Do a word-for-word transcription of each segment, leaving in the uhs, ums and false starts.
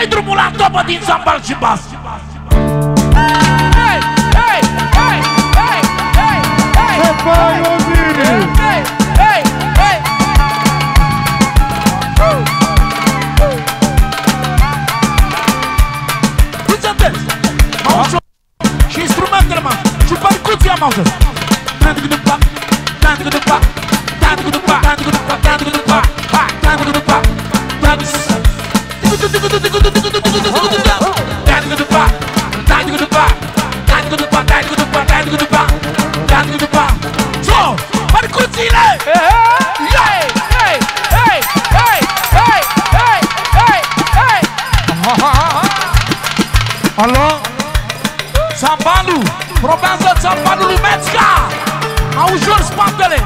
Dă-i drumul la topă din zambal și bas. Hei, hei, hei, hei, hei, hei, hei, hei, hei, hei. Uite-te, mă ușor. Și instrumentele, mă, și percuția, mă ușor. Tandu-cu dupa, tandu-cu dupa, tandu-cu dupa, tandu-cu dupa, tandu-cu dupa, tandu-cu dupa, tandu-cu dupa. Tango de pa, tango de pa, tango de pa, tango de pa, tango de pa, tango de pa, tango de pa. So, percuțiile! Hey, hey, hey, hey, hey, hey, hey, hey. Alo, sambalul, probează sambalul Mețca. Auzor spatele,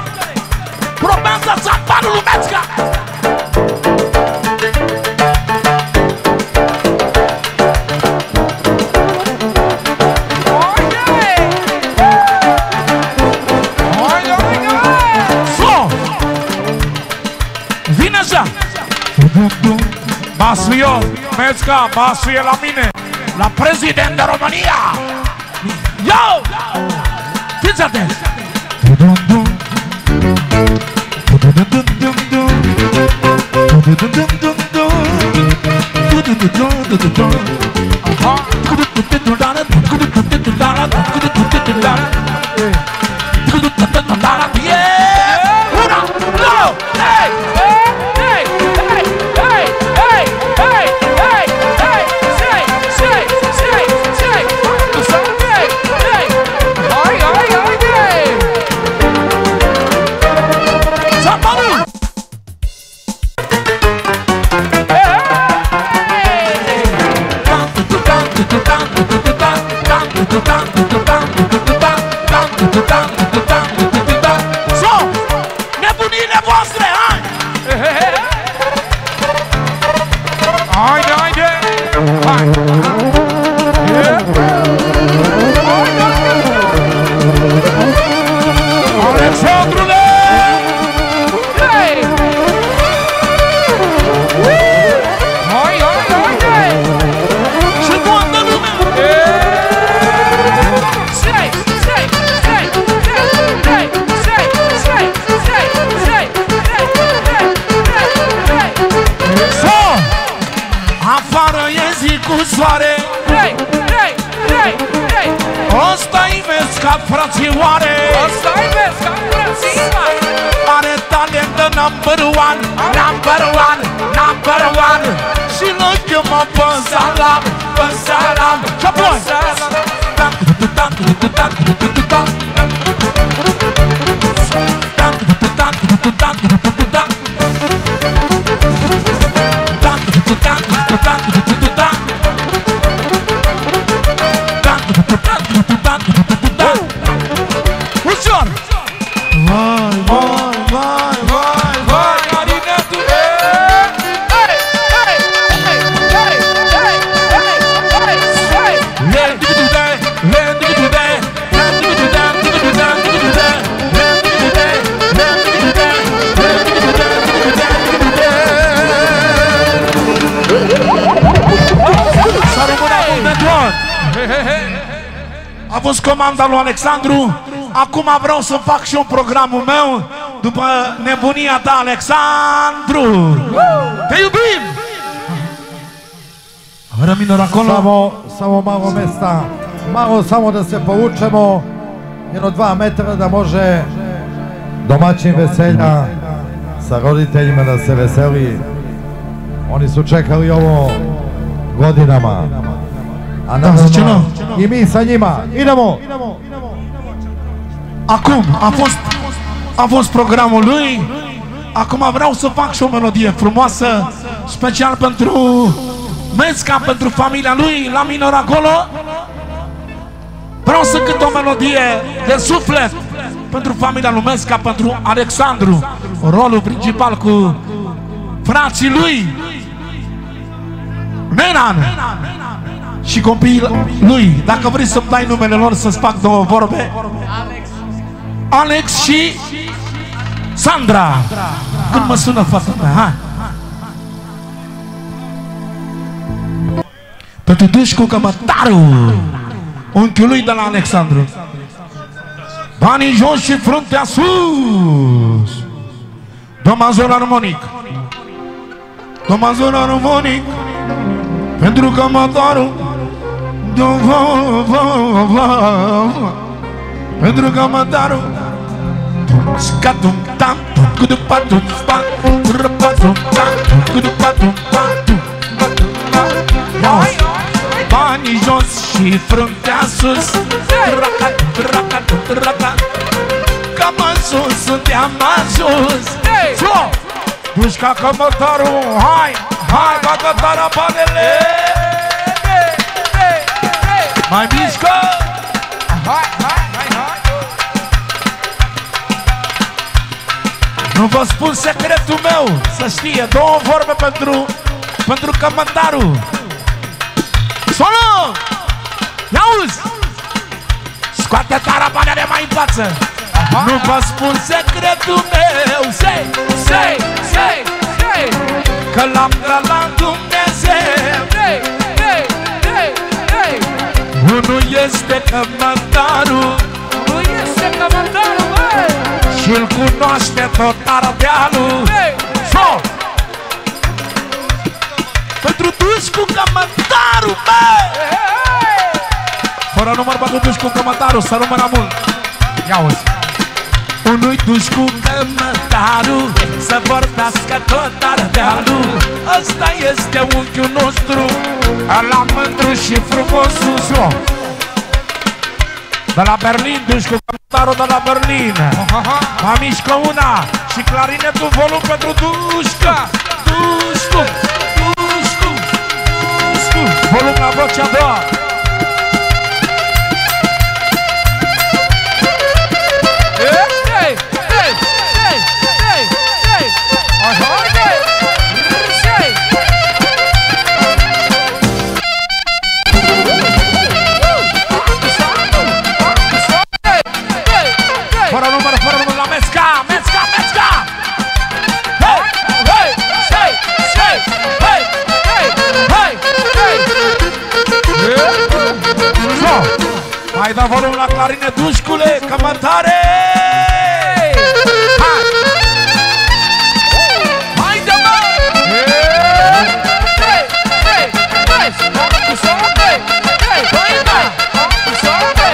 probează sambalul Mețca. Basfio, Mețca, Basfie la mine, la prezident de România. Yo! Fiți atenți! Comanda lui Alexandru. Acum vreau să fac și eu programul meu după nebunia ta, Alexandru. Te iubim! Răminor acolo. Samo, samo malo mesta. Malo samo da se povučemo jedno dva metra da može domaćin veselja sa roditeljima da se veseli. Oni su čekali ovo godinama. A naravno i mi sa njima. Idemo! Acum a fost, a fost programul lui. Acum vreau să fac și o melodie frumoasă, special pentru Mețca, pentru familia lui, la minor acolo. Vreau să cânt o melodie de suflet pentru familia lui Mețca, pentru Alexandru, rolul principal cu frații lui Nenan și copiii lui. Dacă vrei să-mi dai numele lor, să-ți fac două vorbe. Alex și Sandra. Când mă sună fata mea, hai! Tătu dușcu că bătarul unchiului de la Alexandru. Banii jos și fruntea sus. Domazon armonic. Domazon armonic. Pentru că mătarul pentru că mătarul scatum tam cu după tu spa cu cu după tu banii jos și fruntea sus. Racat, racat, racat. Cam sus, suntem sus. Flo! Dușca cămătarul, hai! Hai, bată tarapanele! Mai mișcă! Hai, hai, hai, hai! Nu vă spun secretul meu, să știe, două vorbe pentru, pentru cămătarul. Solo! Ia-uzi! Scoate tarabanele mai în față. Nu vă spun secretul meu. Sei, sei, sei, sei. Că l-am dat la Dumnezeu. Ei, ei, ei, ei. Unul este cămătarul. Nu este cămătarul, ei. Și-l cunoaște tot Ardealul. Ei, ei. Pentru dușcu cămătarul, ei. Fără număr pentru dușcu cămătarul, să numără mult. Ia-uzi. Unui duș cu cămătarul, să vorbească tot Ardealul. Ăsta este unchiul nostru, ăla mândru și frumosul. De la Berlin, duș cu cămătarul de la Berlin. Mă mișcă una și clarinetul volum pentru dușca. Dușcu, dușcu, dușcu. Volum la vocea a doua. Hai da volum la clarine, dușcule, cămătare! Hai! Hai da, mă! Hei! Hei! Hei! Cu soare! Hei! Hei! Hei! Cu soare!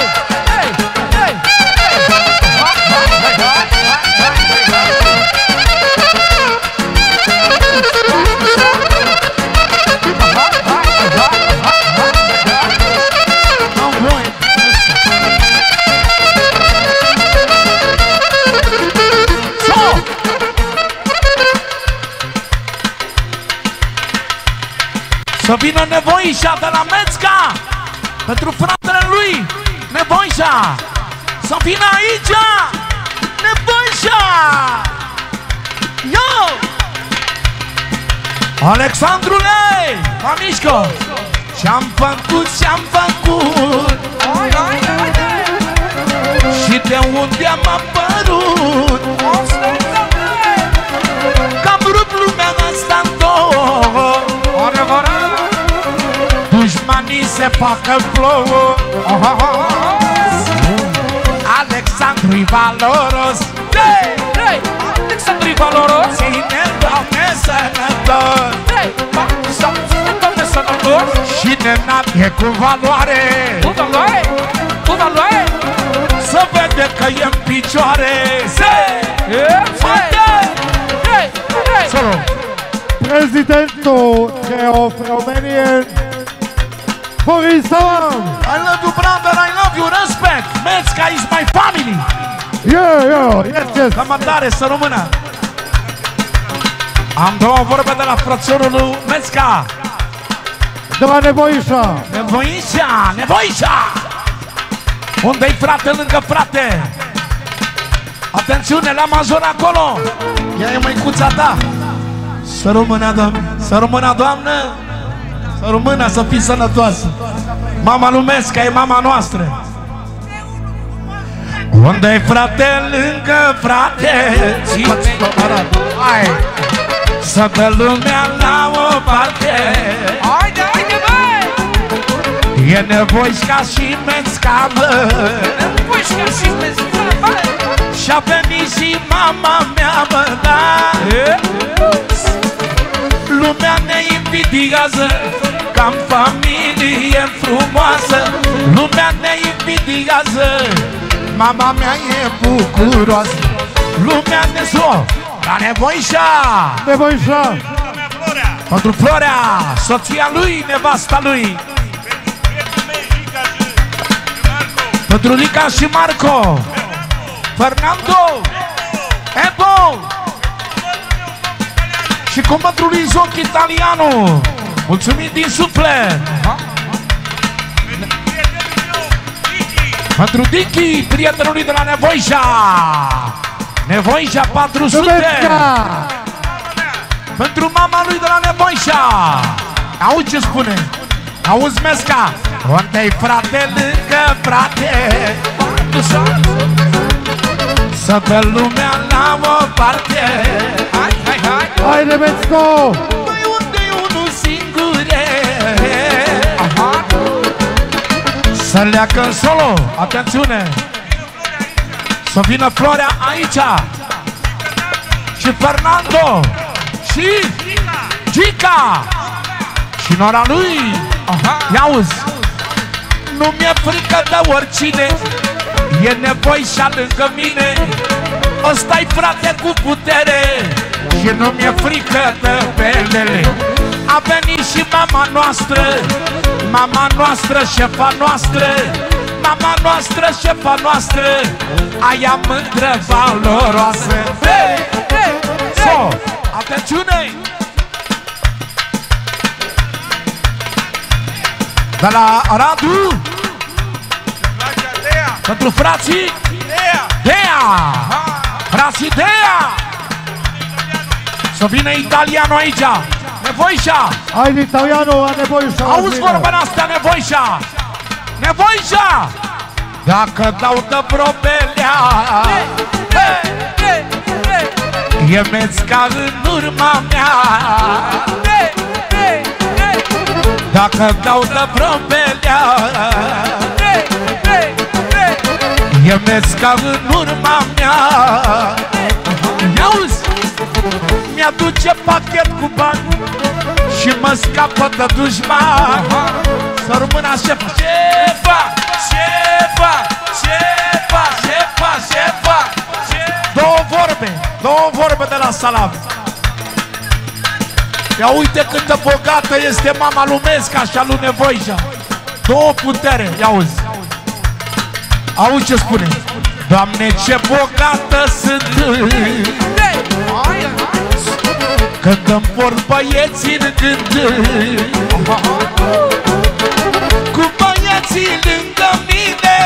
Hei! Hei! Să vină Nevoișa de la Mețca pentru fratele lui Nevoișa. Să vină aici Nevoișa. Yo! Alexandrule, mă mișcă. Ce-am făcut, ce-am făcut, și de unde am apărut, că-am rupt lumea asta în două. Dușmanii se facă plouă. Alexandru-i valoros. Alexandru-i valoros. Ține-l, Doamne, sănător. Ține-l, Doamne, sănător. Și nenat e cu valoare. Cu valoare? Cu valoare? Să vede că e în picioare. Prezidentul României Florin Salam. I love you, brother, I love you, respect. Mețca is my family. Yeah, yeah, yes, yes. Cămătare, să rămână. Am două vorbe de la frățorul lui Mețca. De la Nevoișa. Nevoișa, Nevoișa. Unde-i frate lângă frate? Atențiune, la Amazon acolo. Ea e măicuța ta. Să rămână, Doamne, să rămână, Doamnă, să rămână, să fii sănătoasă. Mama Lumesca e mama noastră. Unde-i frate lângă frate? Să dă lumea la o parte. Haide, haide, băi! E nevoișca și menscavă, e nevoișca și menscavă. Și-a venit și mama mea, mă, da. Lumea ne invidiază că am familie frumoasă. Lumea ne invidiază, mama mea e bucuroasă. Lumea ne zon la nevoișa, nevoișa pentru Florea, soția lui, nevasta lui, pentru Rica și Marco, Fernando, Evo, și cum pentru lui Zoc Italianu. Mulțumim din suflet. Pentru Dichi, prietenul lui de la Nevoișa, Nevoișa patru sute. Pentru mama lui de la Nevoișa. Auzi ce spune? Auzi, Mesca? Unde-i frate lângă frate? Să dă lumea la o parte. Hai, hai, hai! Hai, Nemescu! Păi unde-i unul singure? Să leacă în solo! Atențiune! Să vină Florea aici! Și Fernando! Și Gica! Și nora lui! I-auzi! Nu mi-e frică de oricine, e nevoișa lângă mine. Ăsta-i frate cu putere și nu mi-e frică de pelele. A venit și mama noastră, mama noastră, șefa noastră, mama noastră, șefa noastră, aia mândră, valoroasă. Hey! Hey! So, atențiune! De la Radu, pentru frații Dea, frații Dea. Să vină Italiano aici, Nevoișa. Hai, Italiano, a Nevoișa. Auzi vorba asta, Nevoișa, Nevoișa. Dacă dau de probelea, e mețca în urma mea. Dacă dau de probelea, e mesca în urma mea. I-auzi! Mi-aduce pachet cu bani și mă scapă de dușman. Să rămână șefa, șefa, șefa, șefa, șefa, șefa. Două vorbe, două vorbe de la Salam. Ia uite câtă bogată este mama lui Mesca și a lui Nevoișa. Două putere, i-auzi! Auzi ce spune? Doamne, ce bogată sunt când îmi vor băieții în gând, cu băieții lângă mine.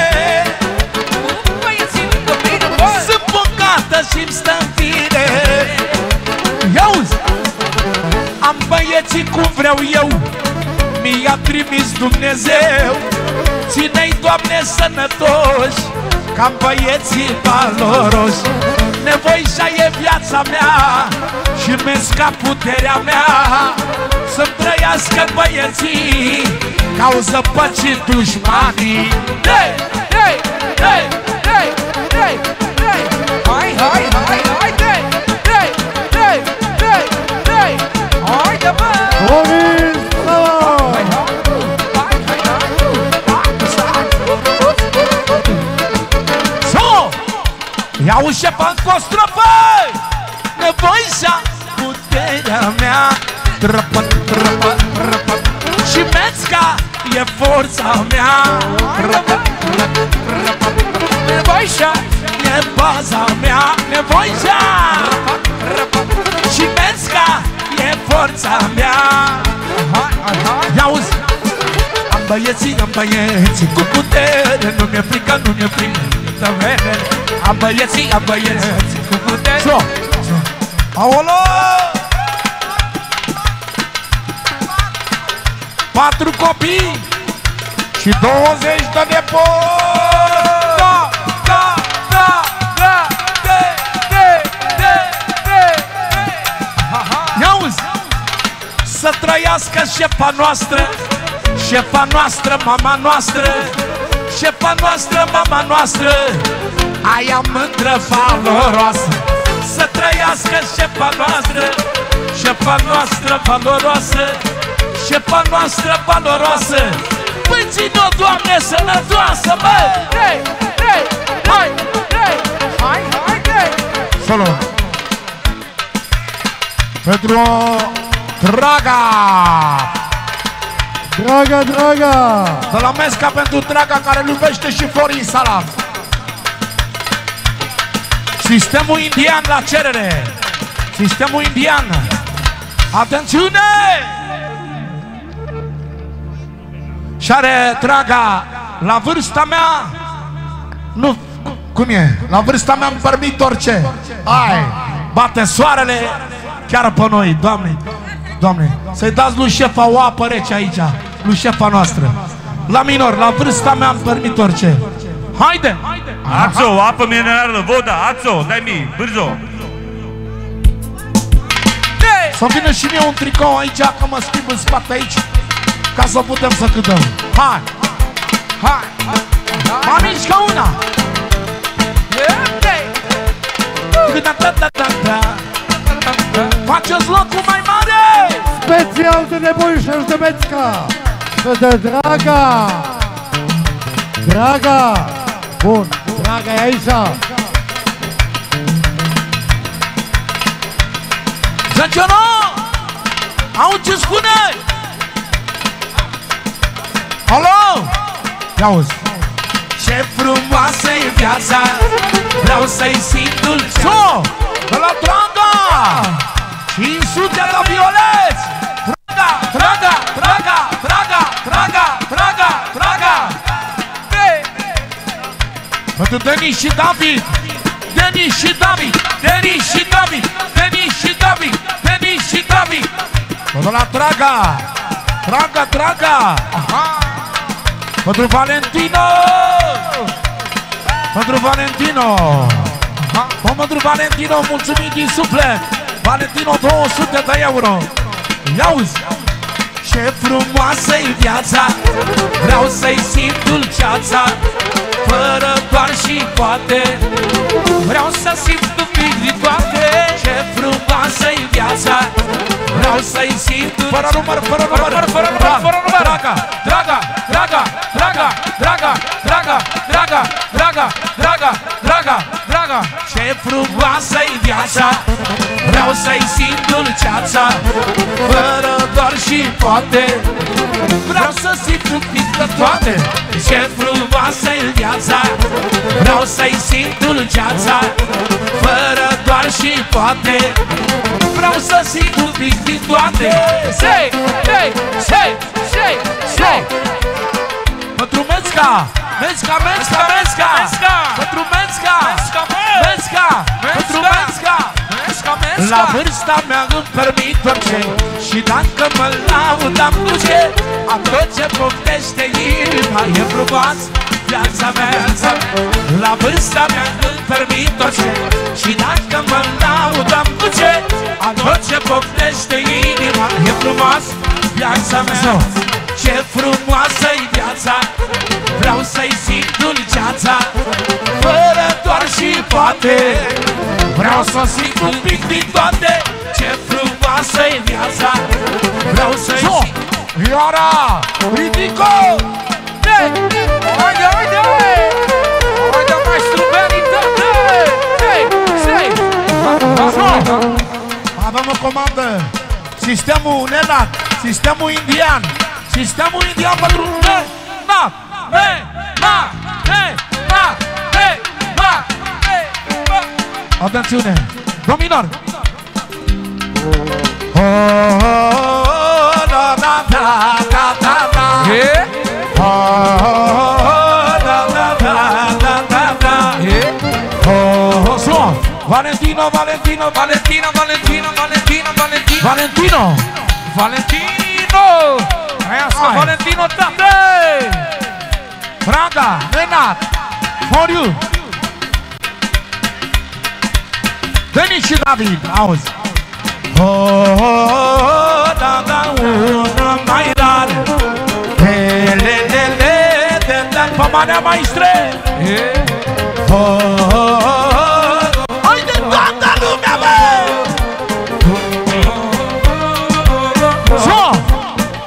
Sunt bogată și-mi stă-n fire. Auzi! Am băieții cum vreau eu, mi-a trimis Dumnezeu. Ține-i, Doamne, sănătoși, ca-n băieții valoroși. Nevoișa e viața mea și mesca puterea mea. Să-mi trăiască băieții, cauză păcii dușmanii. Hey, hey, hey, hey, hey, hey. Hai, hai, hai, hai, hey, hey, hey, hey, hey. Hai de bă! Florin Salam! Ia-uși șefa în costrofă! Nevoișa, puterea mea. Trăpă, trăpă, trăpă. Și mesca e forța mea. Trăpă, trăpă, trăpă. Nevoișa e baza mea. Nevoișa, trăpă, trăpă. Și mesca e forța mea. Ia-uzi! Am băieții, am băieții cu putere. Nu mi-e frică, nu mi-e frică de vedere. Am băieții, am băieții cu putere. So, so. Aolo! Patru copii și douăzeci de nepoti. Da, da, da, da, de, de, de, de. Ia uzi! Să trăiască șefa noastră șefa noastră, mama noastră, șefa noastră, mama noastră, aia mândră valoroasă. Să trăiască șefa noastră, șefa noastră valoroasă, șefa noastră valoroasă. Păi ține-o, Doamne, sănătoasă, bă! Hey, hey, hai, hey, hai, hai, hey! Salut! Pentru Draga! Draga, Draga! De la Mesca pentru Draga, care îl iubește și Florin Salam. Sistemul indian la cerere! Sistemul indian! Atențiune! Și are Draga, la vârsta mea, nu, cum e? La vârsta mea îmi permit orice. Ai, bate soarele chiar pe noi, Doamne, Doamne. Să-i dați lui șefa o apă rece aici, lui șefa noastră. La minor, la vârsta mea îmi permit orice. Haide! Ațo, apă minerală, voda, ațo, dai mi, brzo. Să vină și mie un tricou aici, că mă schimb în spate aici, ca să putem să cântăm. Hai! Hai! Mă mișc ca una! Faceți locul mai mare! Special de nebuișești de Mețca! De Draga! Draga! Bun! Draga e aici! Zăcioră! Auzi ce spune! Alo! Ia-uzi! Ce frumoasă e viața, vreau să-i simt dulceața. So! De la Draga! cinci sute la Violet! Draga! Draga! Draga! Draga! Draga! Draga! Draga! Pentru Denis și David! Denis și David! Denis și David! Denis și David! Denis și David! De la Draga! Draga! Draga! Aha! Pentru Valentino! Pentru Valentino! Pentru Valentino, mulțumim din suflet! Valentino, două sute de euro! Ia-uzi! Ce frumoasă-i viața, vreau să-i simt dulceața, fără doar și poate, vreau să simt un pic din toate. Ce frumoasă-i viața, vreau să-i simt dulceața. Fără număr, fără număr, fără număr, fără număr! Draga! Draga! Draga! Draga! Draga! Draga! Draga! Draga! Draga! Draga! Draga! Ce frumoasă-i viața, vreau să-i simt dulceața, fără doar și poate, vreau să simt un pic de toate. Ce frumoasă-i viața, vreau să-i simt dulceața, fără doar și poate, vreau să simt un pic din toate. Sei! Sei! Sei! Sei! Sei! Pentru Mețca! Mețca! Mețca! Mețca! Pentru Mețca! Mețca! Pentru Mețca! La vârsta mea îmi permit orice, și dacă mă laud am duce a tot ce poftește inima. E frumoasă viața mea, la vârsta mea îmi permit orice, și dacă mă laud am duce a tot ce poftește inima. E frumoasă viața mea, ce frumoasă-i viața, vreau să-i simt dulceața, fără doar și poate, vreau să simt un pic din toate. Ce frumoasă-i viața, vreau să-i simt. Iara! Ridico! Haide, haide, haide! Haide, maestru, veritate! Hei, sei! Avem o comandă! Sistemul nenat! Sistemul indian! Sistemul indian pentru ne, na, ne, na, ne, na, ne, na, ne. Atențiune, dominor. Oh, na, na, na, na, na, na. Yeah. Oh, na, na, na, na, na, na. Yeah. Oh, slow. Valentino, Valentino, Valentino, Valentino, Valentino, Valentino, Valentino, Valentino. Trăiască Valentino, tată! Draga, Renat, for you! Denis și David, auzi! Oh, oh, oh, da, da, una mai rare! Famanea maestre! Haide toată lumea, bă! Zo!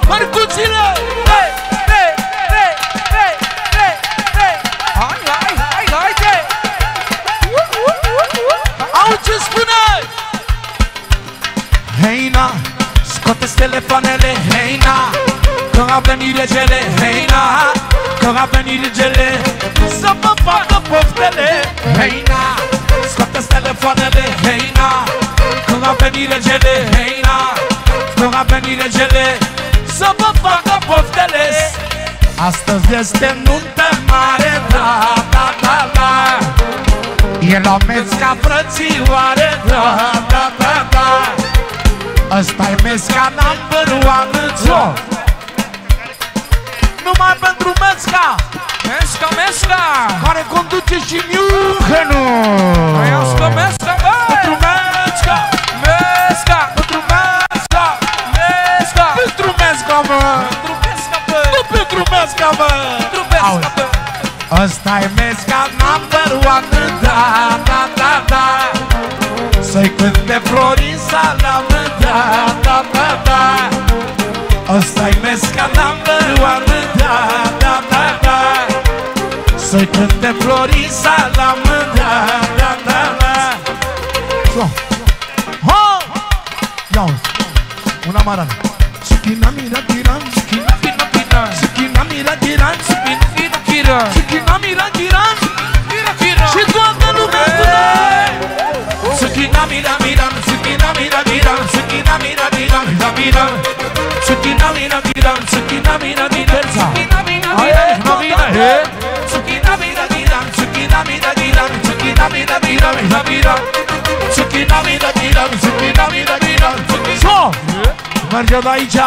Mărcuțile! Hai, hai, hai, hai, hai, hai! Hai, hai, hai, hai, hai! Auzi ce spune! Hei, na! Scoate-ți telefoanele, hei, na! Că a venit regele, hei na, că a venit regele, să mă facă poftele, hei na, scoate-ți telefoanele, hei na, că a venit regele, hei na, că a venit regele, să mă facă poftele. Astăzi este nuntă mare, da, da, da, da, e la mers ca frățioare, da, da, da, da, ăsta-i mers ca number one. Numai pentru Mesca, Mesca, Mesca, care conduce și Miuhenu. Mesca, Mesca, băi! Pentru Mesca, Mesca, pentru Mesca, Mesca, pentru Mesca, băi! Pentru Mesca, băi! Nu pentru Mesca, băi! Pentru Mesca, băi! Ăsta-i Mesca number one, da, da, da, da, să-i cânte Florin Salam, da, da, da, da, ăsta-i Mesca number one, da, da, da, da, să-i cânte Florin Salam, da, da, da, da. Ho! Ia-o! Una marana. Sukina mira tiran, sukina pina pina, sukina mira tiran, sukina pina pina, sukina mira tiran, pina pina. Și toată lumea spune! Sukina mira tiran, sukina mira tiran, sukina mira tiran, mira tiran. Sukina mira tiran, sukina mira tiran. Merge de aici,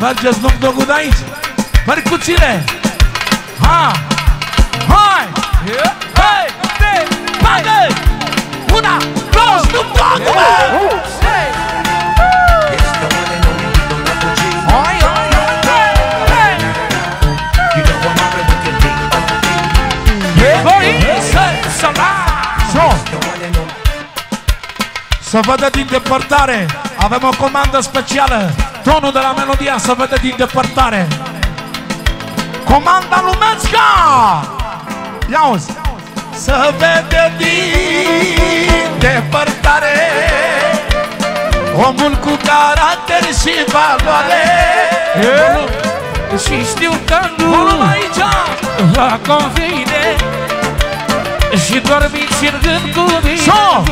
merge Snoop Dogg-ul de aici, mărcuțile! Ha! Hai! Hai! Bagă-i! Una, două, Snoop Dogg-ul, bă! Să vădă din depărtare, avem o comandă specială. Tonul de la melodia să vădă din depărtare. Comanda Lumesca! Ia-uzi! Să vede din depărtare omul cu caracter și valoare. Și știu că nu aici va convine și dormi și rând cu Lumesca!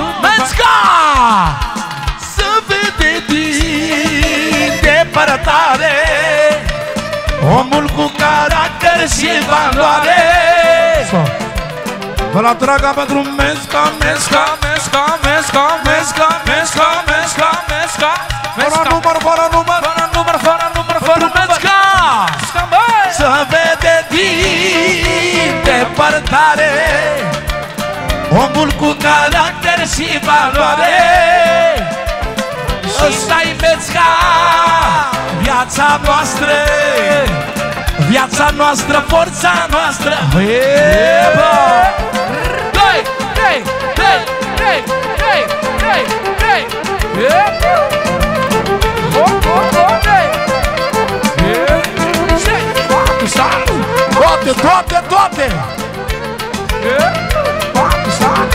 Să vede din depărtare omul cu caracter și valoare. Vă la draga pentru Mesca, Mesca, Mesca, Mesca, Mesca, Mesca, Mesca, Mesca, fără număr, fără număr, fără număr, fără număr, fără Mesca! Să vede din depărtare omul cu caracter și valoare. Ăsta-i Mesca, viața noastră, viața noastră, forța noastră. Eba! Doi, trei, trei, trei, trei, trei, trei. Eba! Hop, hop, hop, trei. Toate, toate, toate.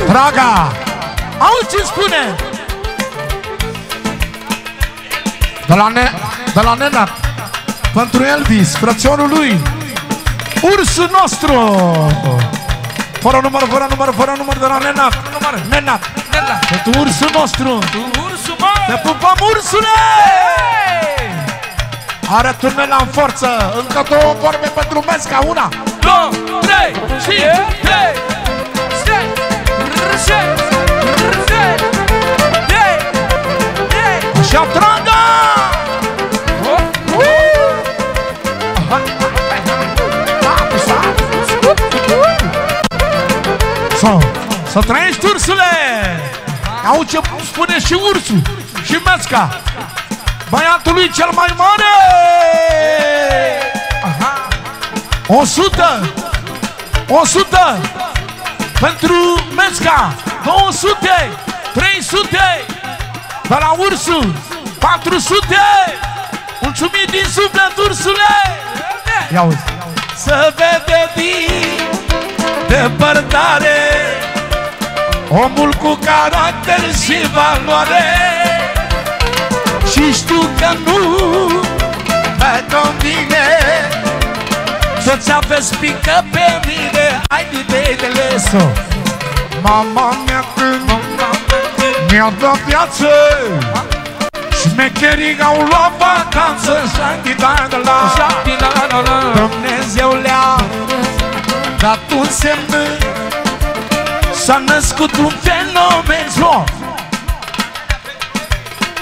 Draga, auzi ce spune? De la, ne de la Nenat, pentru Elvis, frăționul lui, ursul nostru. Fără număr, fără număr, fără număr, de la Nenat, Nenat, pentru ursul nostru. Te pupăm, ursule! Are turnele în forță, încă două vorbe pentru Mesca, una, două, trei, și trei. Așa, draga! Să trăiești, ursule! Auzi ce spune și ursul și Mesca, băiatul lui cel mai mare! o sută o sută pentru Mesca, două sute, trei sute, de la Ursul, patru sute. Mulțumim din suflet, Ursule! Ia uite! Să vede din depărtare omul cu caracter și valoare, și știu că nu mai convine să-ți aveți pică pe mine. Hai de so. Mama mea tână mi-a dat viață, șmecherii au luat vacanță, Dumnezeu le-a dat un semn, s-a născut un fenomen.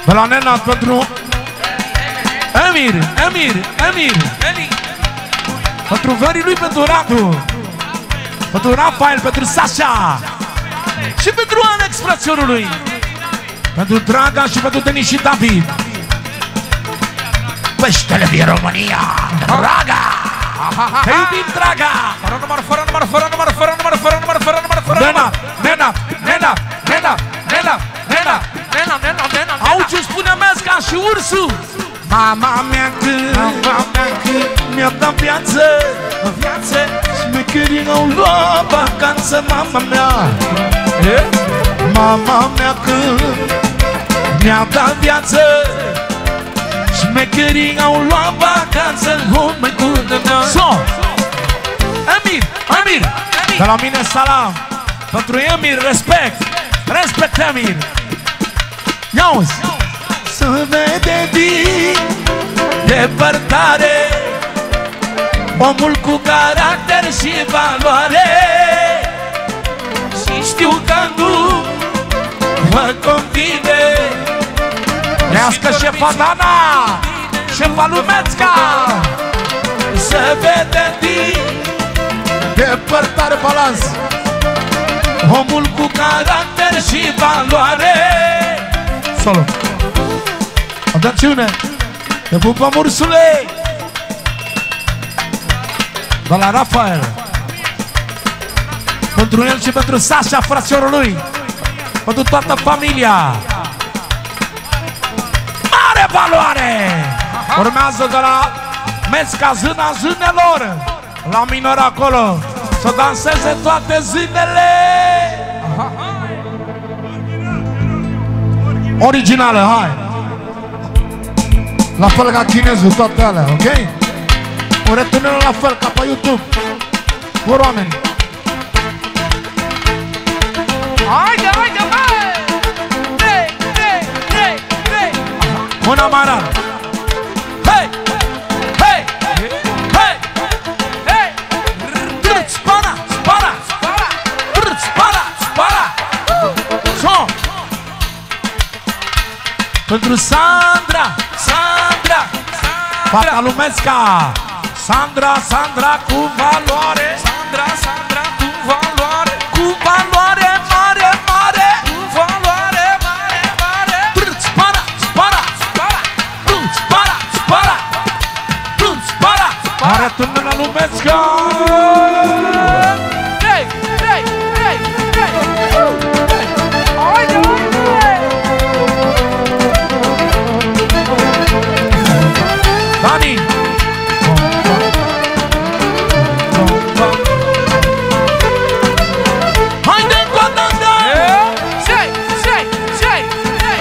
De la Nenad pentru Emir, Emir, Emir, pentru Vării lui, pentru Radu, pentru Rafael, pentru Sasha și pentru Alex, frățiorul lui, pentru Draga și pentru Denis și David. Peștele din România, Draga! Te iubim, Draga! Fără număr, fără număr, fără număr, fără număr, fără număr, fără număr, fără număr, Nenad, Nenad, Nenad, Nenad, Nenad, Nenad, Nenad, Nenad, Nenad. Au ce spune Mesca și Ursul! Mama mea cât, mama mea cât, mi-a dat viață, viață, șmecherii n-au luat vacanță, mama mea. Mama mea când mi-a dat viață, șmecherii au luat vacanță, lume cu dână. So! Emir, Emir! De la mine salam, pentru Emir, respect, respect Emir. Ia-uzi! Să vede din depărtare omul cu caracter și valoare, și știu că nu mă convine. Lească șefa Dana, șefa Lumețca. Se vede din depărtare, balans, omul cu caracter și valoare. Salut! Atențiune! Te pupăm, Ursule! De la Rafael, pentru el și pentru Sasha, frățiorul lui, pentru toată familia. Mare valoare! Urmează de la Mesca, zâna zânelor, la minor acolo, să danseze toate zânele. Originală, hai! La fel ca chinezul, toate alea, ok? O retunelă la fel ca pe YouTube, cu oameni. Haide, haide, hai! Trei, trei, trei, trei! Mâna mare! Hei! Hei! Hei! Hei! Trât, spara, spara! Trât, spara, spara! Son! Pentru Sandra! Sandra! Fata Lumesca! Sandra, Sandra cu valoare! Sandra, Sandra cu valoare! Cu valoare! Are tânăra Lumesca! Trei, trei, trei, trei! Haide, haide! Dani! Haide încă o dată! Sei, sei, sei, sei!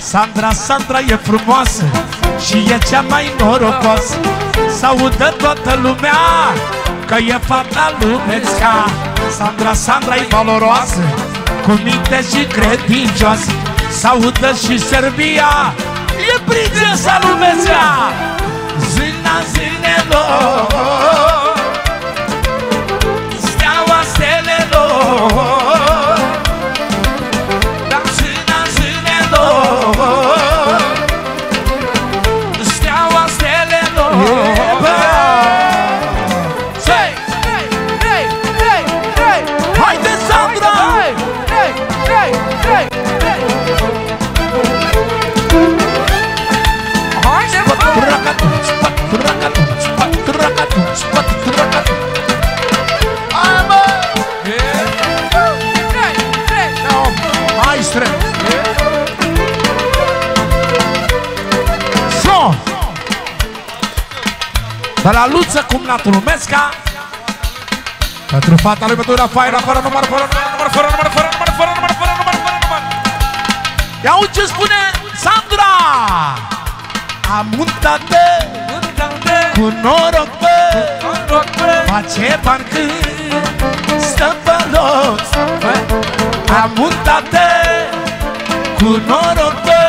Sandra, Sandra e frumoasă și e cea mai norocoasă, s-audă toată lumea că e fata Lumesca. Sandra, Sandra e valoroasă, cu minte și credincioasă, s-audă și Serbia, e prințesa Lumesca. Zâna zânelor, steaua stelelor, dar zâna de la Luță Cumnatul Lumesca pentru fata lui Mădura Faina, fără număr, fără număr, fără număr, fără număr, fără număr, fără număr, fără număr. Ia uite ce spune Sandra! Am un tată cu noroc, bă, face bani când stă pe loc. Am un tată cu noroc, bă,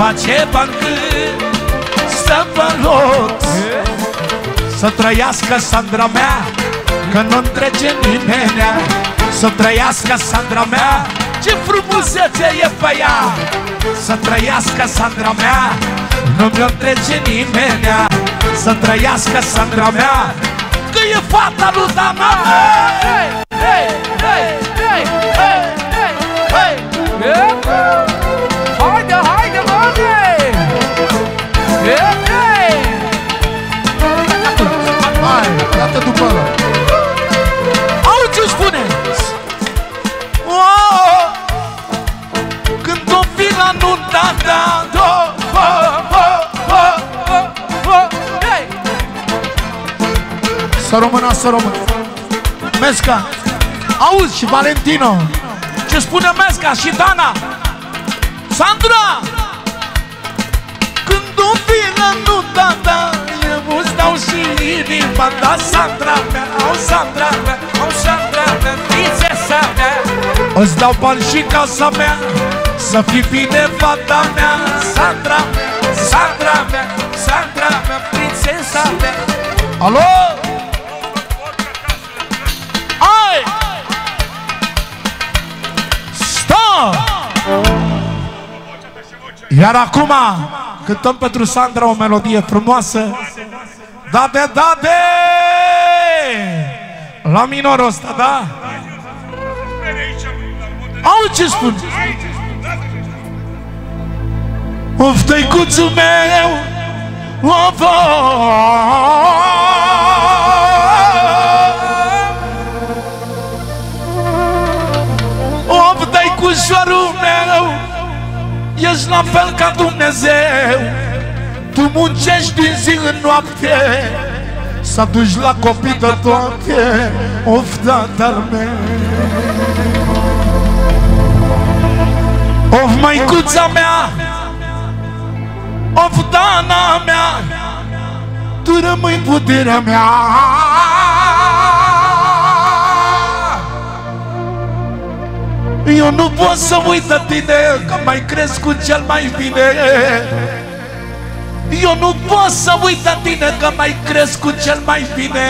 face bani când stă pe loc. Să trăiască Sandra mea, că nu-mi trece nimenea. Să trăiască Sandra mea, ce frumusețe e pe ea. Să trăiască Sandra mea, nu-mi trece nimenea. Să trăiască Sandra mea, că e fata lui Dama. Hey, hey, hey, hey, hey, hey, hey, hey. Haide, haide, haide. Hey, hey. Hai, iată după ăla. Au ce spuneți? Când o fi la nunta ta, să română, să română Mesca. Auzi și Valentino ce spune Mesca și Dana. Sandra, când o fi la nunta ta, eu îți dau și inima ta. Sandra mea, au Sandra mea, au Sandra mea, prințesa mea, îți dau bani și casa mea, să fii bine fata mea. Sandra mea, Sandra mea, Sandra mea, prințesa mea. Alo? Ai! Stop! Iar acum cântăm pentru Sandra o melodie frumoasă. Date, date! La minorul ăsta, da? Au ce spun! Of, tăicuțul meu, of, of, of, tăicușorul meu, ești la fel ca Dumnezeu. Tu muncești din zi în noapte, să duci la copii de toate. Of, tatăl meu, of, măicuța mea, of, Dana mea, tu rămâi puterea mea. Eu nu pot să uit de tine, că m-ai crescut cel mai bine. Eu nu pot să uit de tine, că m-ai crescut cel mai bine.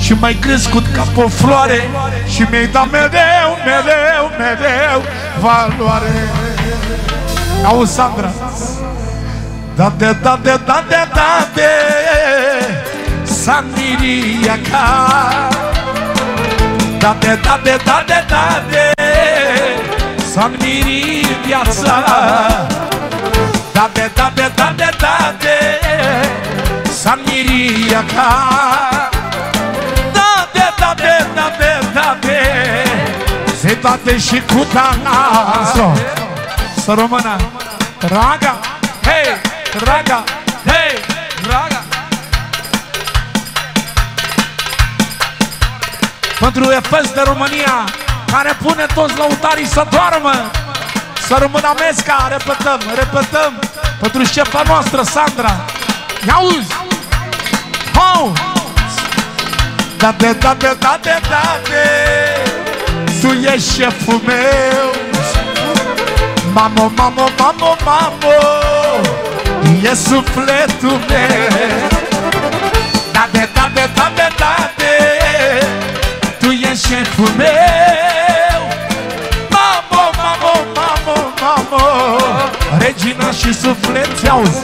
Și m-ai crescut ca pe o floare și mi-ai dat mereu, mereu, mereu valoare. Auzi, Sandra! Date, date, date, date, Sandiriaca. Date, date, date, date, Sandiri viața. Date, date, date, date, Sandiriaca. Date, date, date, date, se date și cu Dana. Să română, raga, hei, raga, hei, raga. Pentru Efes de România, care pune toți lăutarii să doarmă. Să română Mesca, repetăm, repetăm. Pentru șefa noastră, Sandra. I-auzi! Hau! Date, date, date, date, tu ești șeful meu. Mamă, mamă, mamă, mamă, e sufletul meu. Date, date, date, date, tu ești șeful meu. Mamă, mamă, mamă, mamă, regina și suflet. Auzi,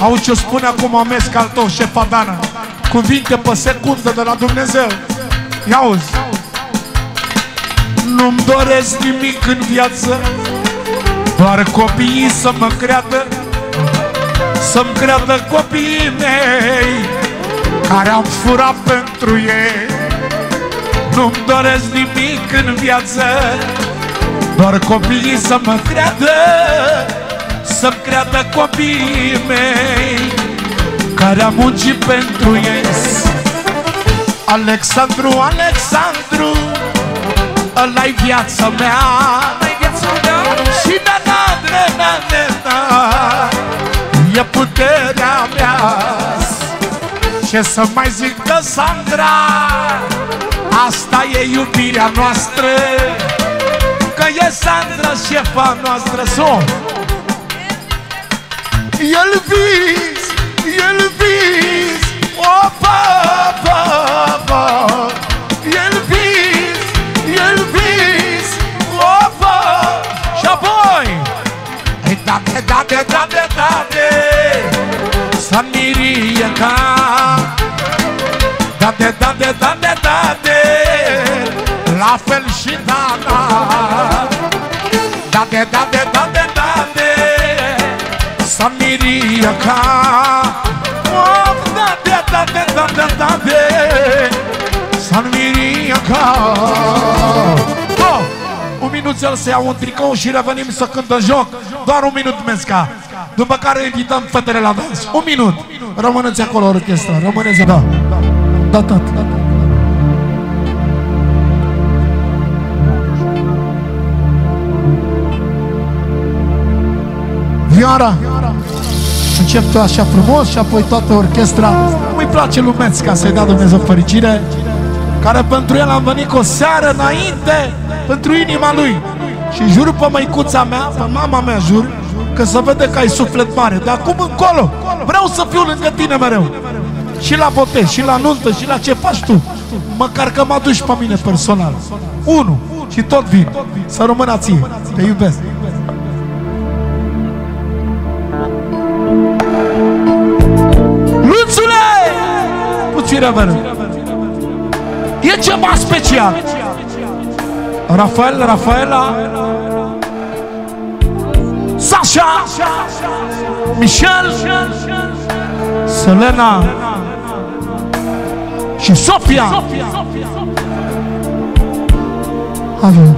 auzi ce spune acum Amesc al tău, șefa Dana. Cuvinte pe secundă de la Dumnezeu. I-auzi. Nu-mi doresc nimic în viață, doar copiii să mă creadă, să-mi creadă copiii mei, care am furat pentru ei. Nu-mi doresc nimic în viață, doar copiii să mă creadă, să-mi creadă copiii mei care am muncit pentru ei. Alexandru, Alexandru, ăla-i viața mea. Și na na na na na, e puterea mea. Ce să mai zic de Sandra, asta e iubirea noastră, că e Sandra șefa noastră. Son Elvis, Elvis, o papa, Elvis, Elvis, o papa. Și apoi date, date, date, date, să mirie ca date, date, date, date, la fel și Dana. Date, date, date, date, să mirie ca date, date, date, date, să mirie ca. Un minuțel să iau un tricou și revenim să cântăm joc. Doar un minut mesca, după care invităm fetele la dans. Un minut, rămâneți acolo orchestra, rămâneți. Da, da, da, da. Vioara, încep tu așa frumos și apoi toată orchestra. Cum-i place lumeți, ca să-i dea Dumnezeu fericire, care pentru el am venit cu o seară înainte, pentru inima lui. Și jur pe măicuța mea, pe mama mea jur, că se vede că ai suflet mare. De acum încolo vreau să fiu lângă tine mereu, și la botez, și la nuntă, și la ce faci tu, măcar că mă aduci pe mine personal. Unu, și tot vin, să rămână ție, te iubesc. Luțule! Puțin reverend. E ceva special. Rafael, Rafaela, Sasha, Michel, Selena și Sofia. Avem.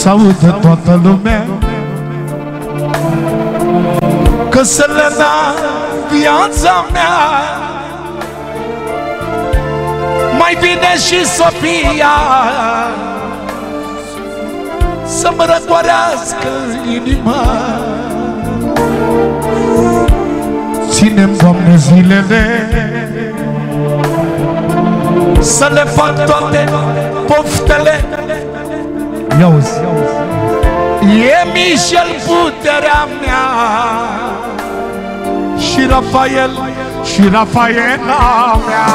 Să audă toată lumea că Selena, viața mea. Mai bine și Sofia să-mi răcorească inima. Ținem, Doamne, zilele să le fac toate poftele. Iauzi. E Michel puterea mea, și Rafael, și Rafaela mea.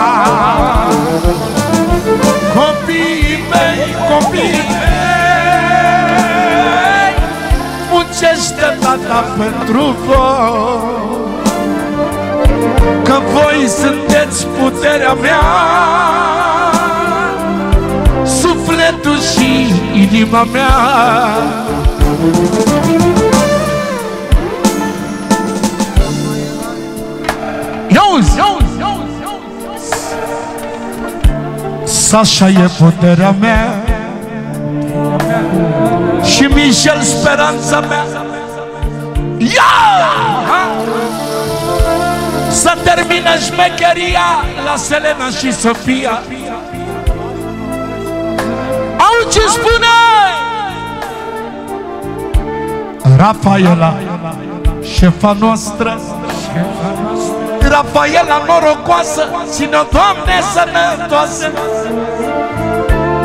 Copiii mei, copiii mei, muncește tata pentru voi, că voi sunteți puterea mea, sufletul și inima mea. Iauzi, iauzi, iauzi, iauzi. Sasha e puterea mea și Michel speranța mea. Ia! Să termină șmecheria la Selena și Sofia. ce spuneai? Rafaela, șefa noastră, Rafaela norocoasă, ține-o, Doamne, sănătoasă.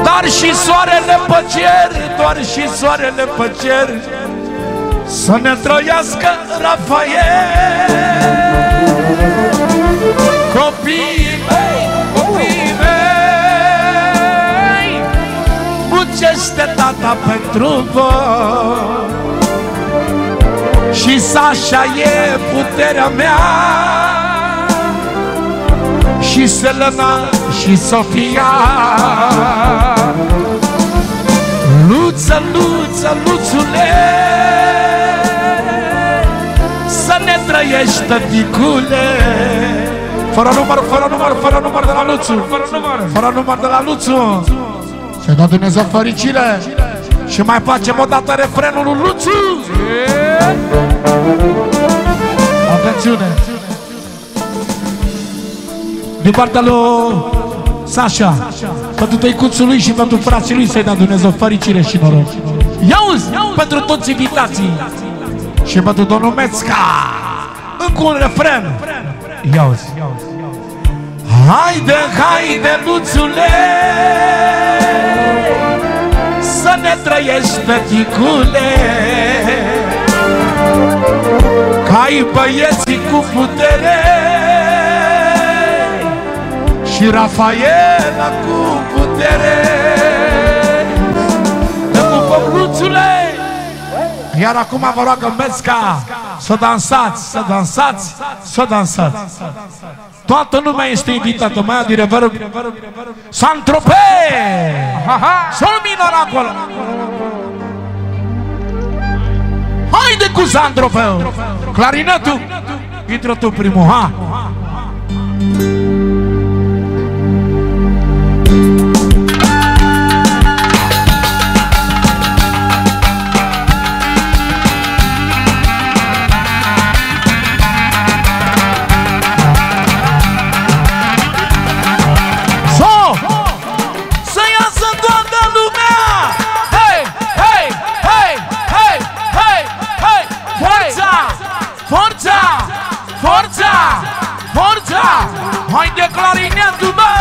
Doar și soarele pe cer, doar și soarele pe cer, să ne trăiască Rafael. Copiii mei, copiii mei, muncește tata pentru voi și să așa e puterea mea, și Selena și Sofia. Luță, Luță, Luțule, să ne trăiește, ticule. Fără număr, fără număr, fără număr de la Luțu, fără număr de la Luțu. Se dă Dumnezeu fericire. Și mai facem o dată refrenul lui Luțu. Atențiune. Din partea lui Sasha, pentru tăicuțul lui și pentru frații lui, să-i dă Dumnezeu fericire și noroc. Iauzi, pentru toți invitații și pentru domnul Mețca. Încă un refren. Iauzi. Haide, haide, Luțule, să ne trăiești, tăticule, că ai băieții cu putere și Rafaela cu putere. Te pupăm, Luțule. Iar acum vă roagă Mețca să dansați, să dansați, să dansați. Toată lumea este invitată, mai adi reverb Saint-Tropez! Să lumină acolo! Haide cu Saint-Tropez! Clarinetul! Intră tu primul, ha! Haide, clarinetul, bă!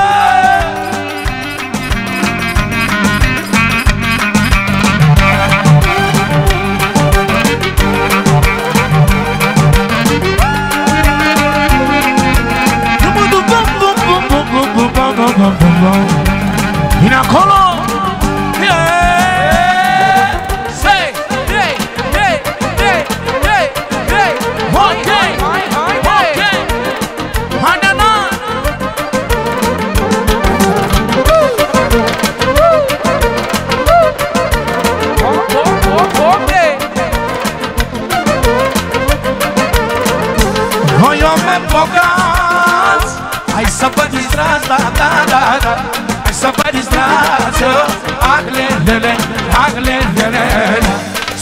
Vine acolo!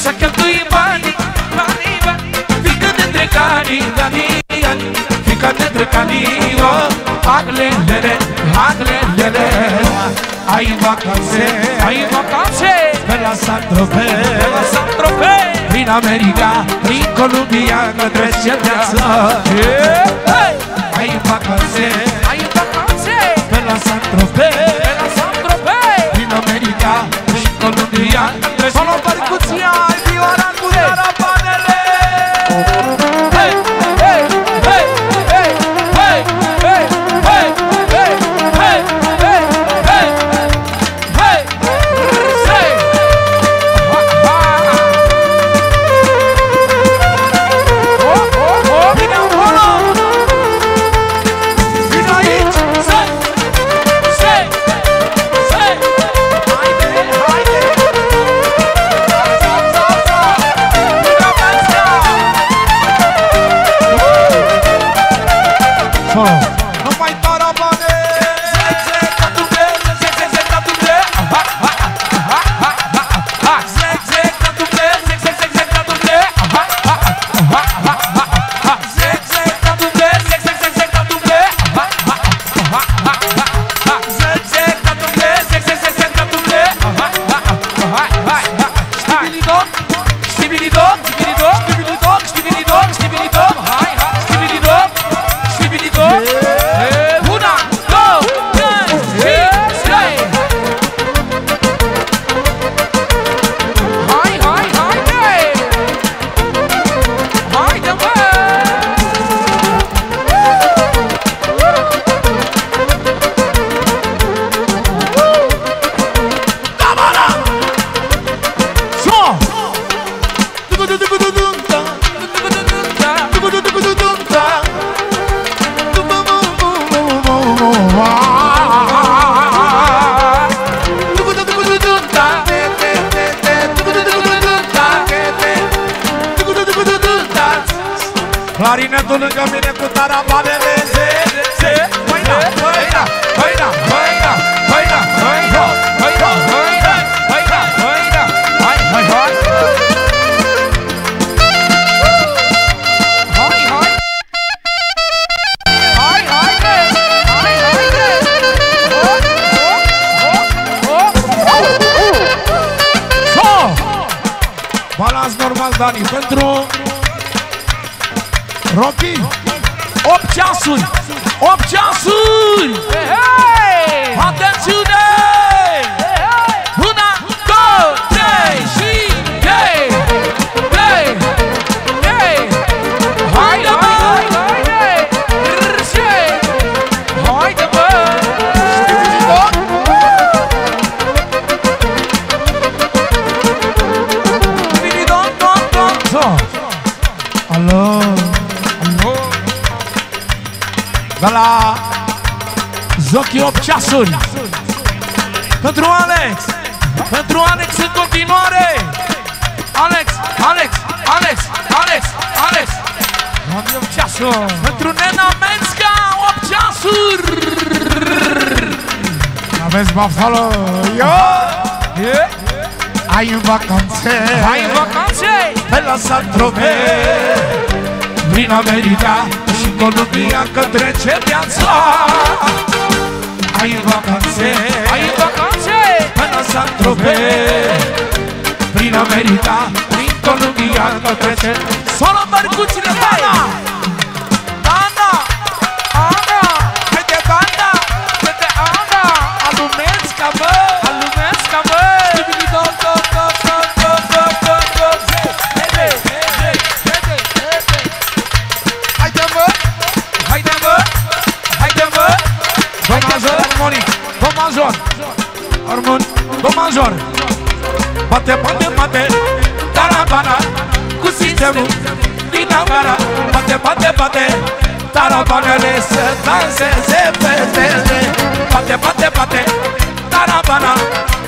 Să cheltui banii, banii, banii, fică-te între canii, canii, canii, fică-te între canii, oh, aglelele, aglelele. Ai vacanțe, ai vacanțe, pe la Saint-Tropez, pe la Saint-Tropez, prin America, prin Columbia, că trece viață. Ai vacanțe, ai vacanțe, pe la Saint-Tropez, pe la Saint-Tropez, prin America, prin Columbia, solo percuția, ai vioara cu carapanele. Hey, hey, hey, hey, hey, hey, hey, hey, hey, hey, hey, hey, hey. Oh, oh, oh, vine acolo. Vine aici. Say, say, say, haide, haide. Clarinetul lângă mine cu tarabanele. Se, se, măina, măina, măina, măina, măina, măina, măina, măina, măina, măina, hai, hai, hai. Hai, hai. Hai, hai, hai, hai, hai. Balans normal, Dani, pentru... Ropi, opt ceasuri, opt ceasuri! Atențiune! una, două, trei și trei! Haide mă! Haide mă! Alo! De la Zochi opt ceasuri. Pentru Alex, pentru Alex în continuare. Alex, Alex, Alex, Alex, Alex. opt ceasuri. Pentru Nena Mensca, opt ceasuri. Aveți bafalo. Ai în vacanțe, ai în vacanțe pe la Saint-Tropez, prin America și Columbia, că trece viața. Ai în vacanțe, ai în vacanțe până Saint-Tropez, prin America, prin Columbia, că trece. Solo mărcuțile, Dana! Dana! Ana! Câte Dana! Câte Ana! Alumesca, bă! Alumesca, bă! Domajor, bate, bate, bate, tarabana, cu sistemul din avara. Bate, bate, bate, tarabanele să danseze fetele. Bate, bate, bate, tarabana,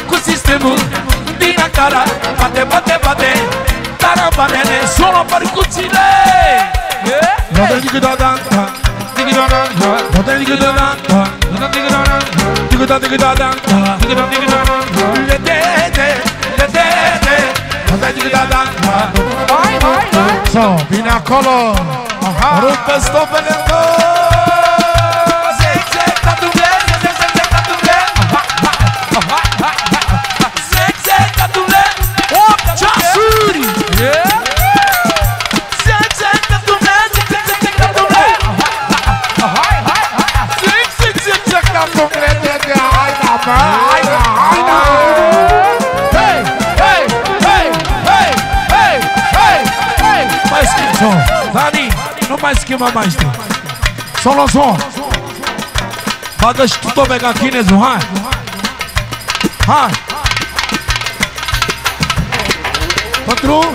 cu sistemul din avara. Bate, bate, bate, tarabanele, solo percuțiile. Bate, digidada, digidada, bate, digidada, digidada, digidada, digidada, digidada. So, vine acolo. Rupe stopele în două. Se exerta dubleze, se exerta dubleze. Se exerta dubleze. opt ceasuri. Se exerta dubleze, se exerta dubleze. Se exerta dubleze. Hai da, bă, hai da, hai da. Dani, nu mai schimbă maestri. Solo son. Bada și tu tobe ca chinezul, hai. Hai. Pentru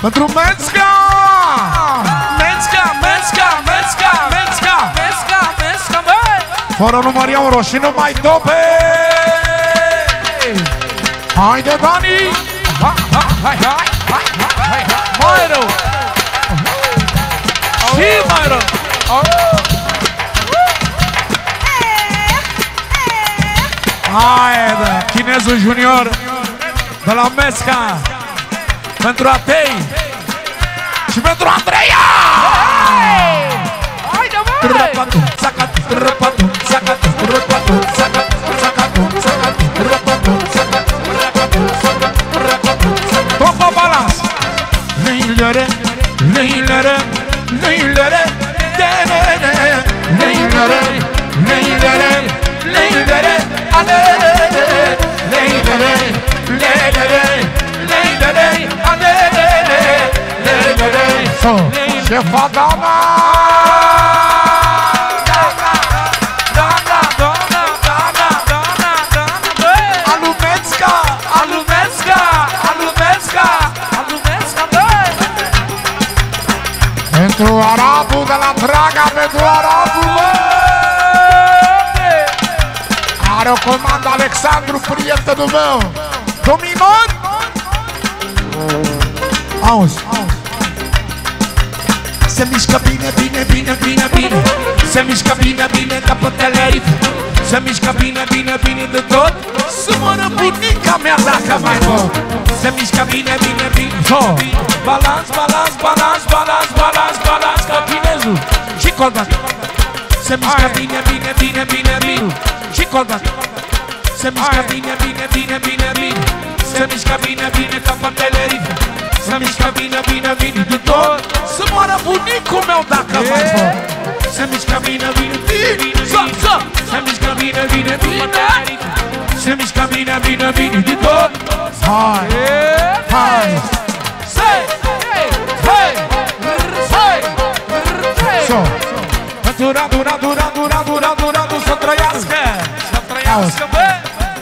Pentru Mensca. Mensca, Mensca, Mensca, Mensca, Mensca, Mensca, băi. Fără număr euro și nu mai tobe. Haide, Dani. Hai, hai, hai. Mai rău! Și mai rău! Haide, chinezul junior de la Mesca, pentru Atei și pentru Andreea! Haide, băi! Trăpatu, zacatu, trăpatu, zacatu, trăpatu, zacatu, zacatu, zacatu, trăpatu, zacatu, trăpatu, zacatu, trăpatu, zacatu. Topa balans! Leilere, leilere, leilere, leilere, leilere, leilere, leilere, alere, leilere, leilere, leilere, alere, leilere. So, șefa Dana! Dana, Dana, Dana, Dana, Dana, Dana, Alumesca, Alumesca, Alumesca! Pentru arabul de la Praga, pentru arabul, bă! Are o comandă Alexandru, prietenul meu! Dominon! Auzi! Se mișcă bine, bine, bine, bine, bine. Se mișcă bine, bine, ca pe teleric. Se mișcă bine, bine, bine de tot. Să mără bunica mea dacă mai pot. Se mișcă bine, bine, bine, bine. Balans, balans, balans, balans, balans, balans, ca chinezul. Și colbat. Se mișcă bine, bine, bine, bine, bine. Și colbat. Se mișcă bine, bine, bine, bine, bine. Se mișcă bine, bine, ca pe teleric. Se mișcă bine, bine, bine de tot. Să moară bunicul meu dacă mai pot. Se mișcă bine, bine, bine, se mișcă bine, bine, bine. Se mișcă bine, bine, bine de tot. Hai, hai. Sei, sei, sei, sei, sei. Dura, dura, dura, dura, dura, dura, dura, să trăiască. Să trăiască, bă.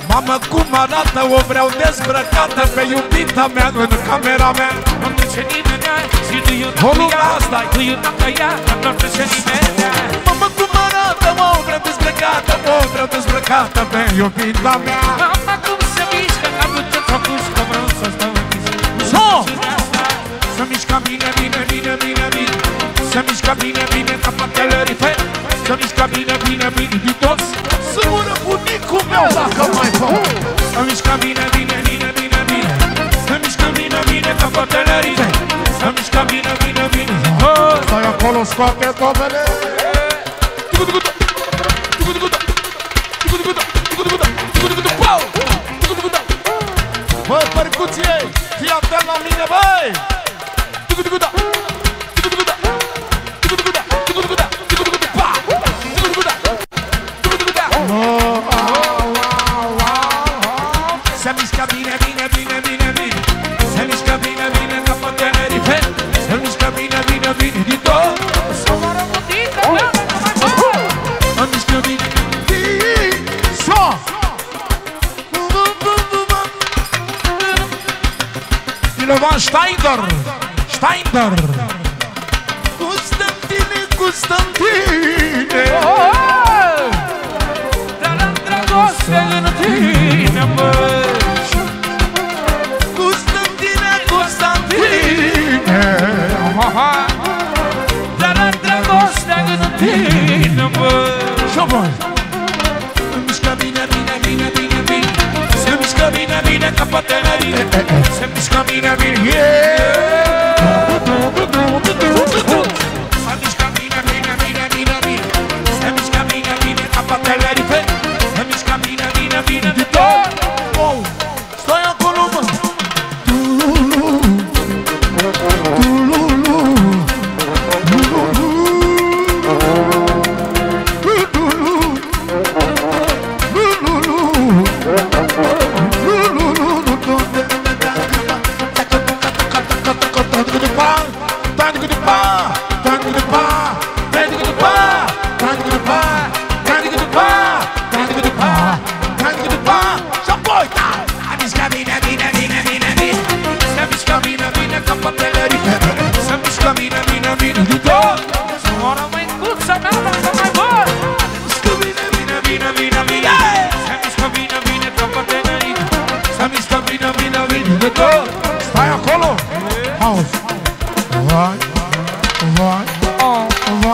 Mamă, cum arată, o vreau dezbrăcată pe iubita mea în camera mea. Nu trece nimeni, și nu iubita asta, nu iubita ea, nu trece nimeni. Mamă, cum arată, o vreau dezbrăcată, o vreau dezbrăcată pe iubita mea. Mamă, cum se mișcă, am ce făcut, că vreau să stau închis. Se mișcă bine, bine, bine, bine, bine. Se mișcă bine, bine, ca patelării fe. Se mișcă bine, bine, bine, din toți. Să ură bunicul meu dacă mai pot. Se mișcă bine, bine, bine, bine, bine. Se mișcă bine, bine, ca patelării fe. Se mișcă bine, bine, bine. Stai acolo, scoate toamele. Bă, percuție, fii atent la mine, băi! Se mișcă bine, bine, bine, bine, bine. Se mișcă bine, bine, ca pe Tenerife. Se mișcă bine, bine, bine, din tot. Să mă rămânită, mea, mea, mea, mea. Se mișcă bine, bine, sau. Ilovan Steiner. Steiner. Constantine, Constantine. Dar am dragoste în tine, mă. Se mișcă bine, bine, se mișcă bine, bine, bine, bine, bine. Se mișcă bine, bine, ca patelării pe. Se mișcă bine, bine, bine, de tot. Stai acolo, mă. Să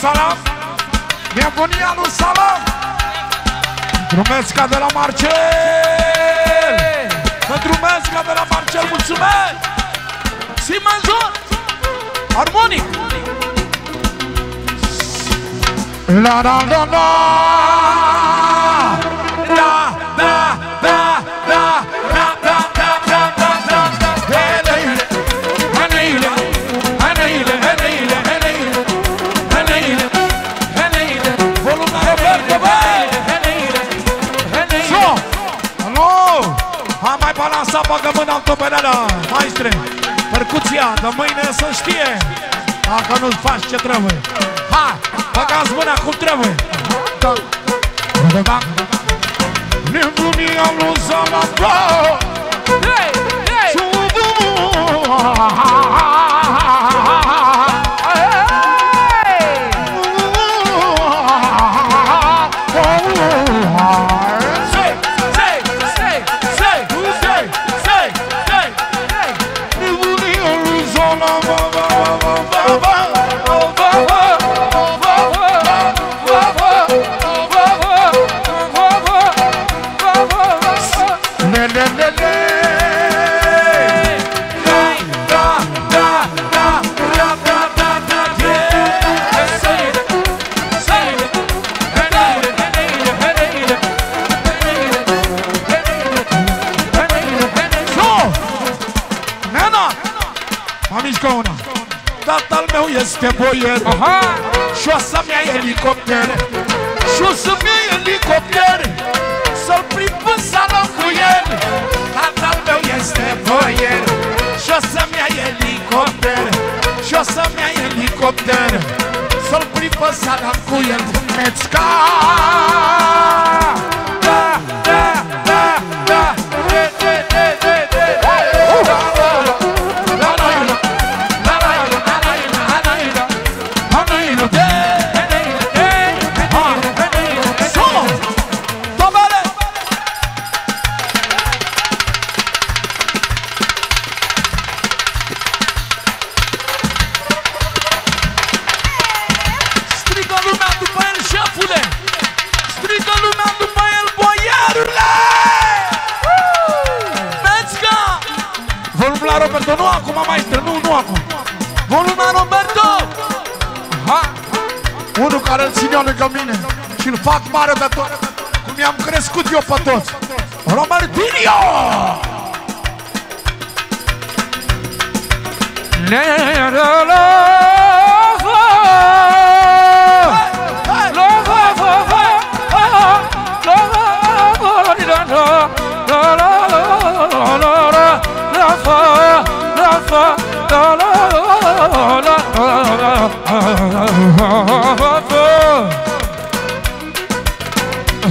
Salam, nebunia lui Salam, Drumesca de la Marcel, Drumesca de la Marcel, mulțumesc! Si major, armonic! La la la la! La la la la! Balansa, bagă mâna în topereală, maestre, percuția, de mâine să știe, dacă nu faci ce trebuie. Hai, băgați mâna cum trebuie. Nebunia lui Salam, este boier, și o să-mi ia elicoptere, și o să-mi ia elicoptere, să-l prim în Salam cu el. Tatăl meu este boier, și o să-mi ia elicoptere, și o să-mi ia elicoptere, să-l prim în Salam cu el. Mețca! Da, da, da, da, de, de, de, de, de, de, nu acum, maestre, nu, nu acum. Volumea Roberto! Ha! Unul care îl ține lângă mine și-l fac mare de tot, cum i-am crescut eu pe toți. Robertinho! Ne-a-la-la!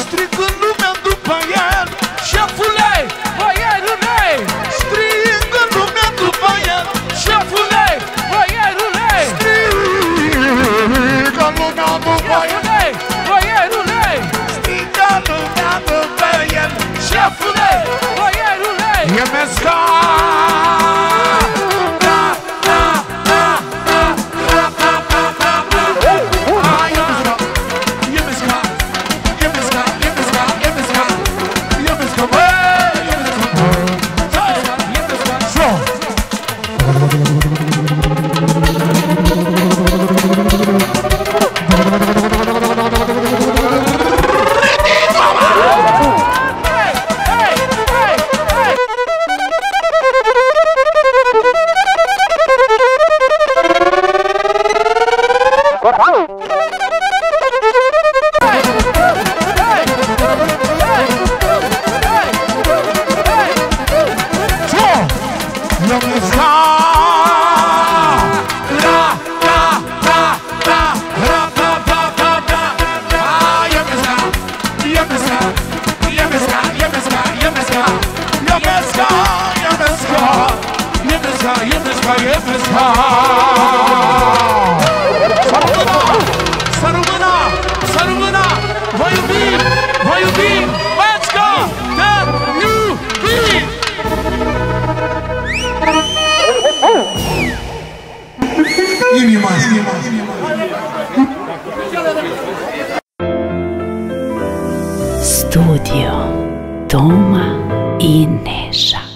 Strigă lumea după el, și-a i nežan.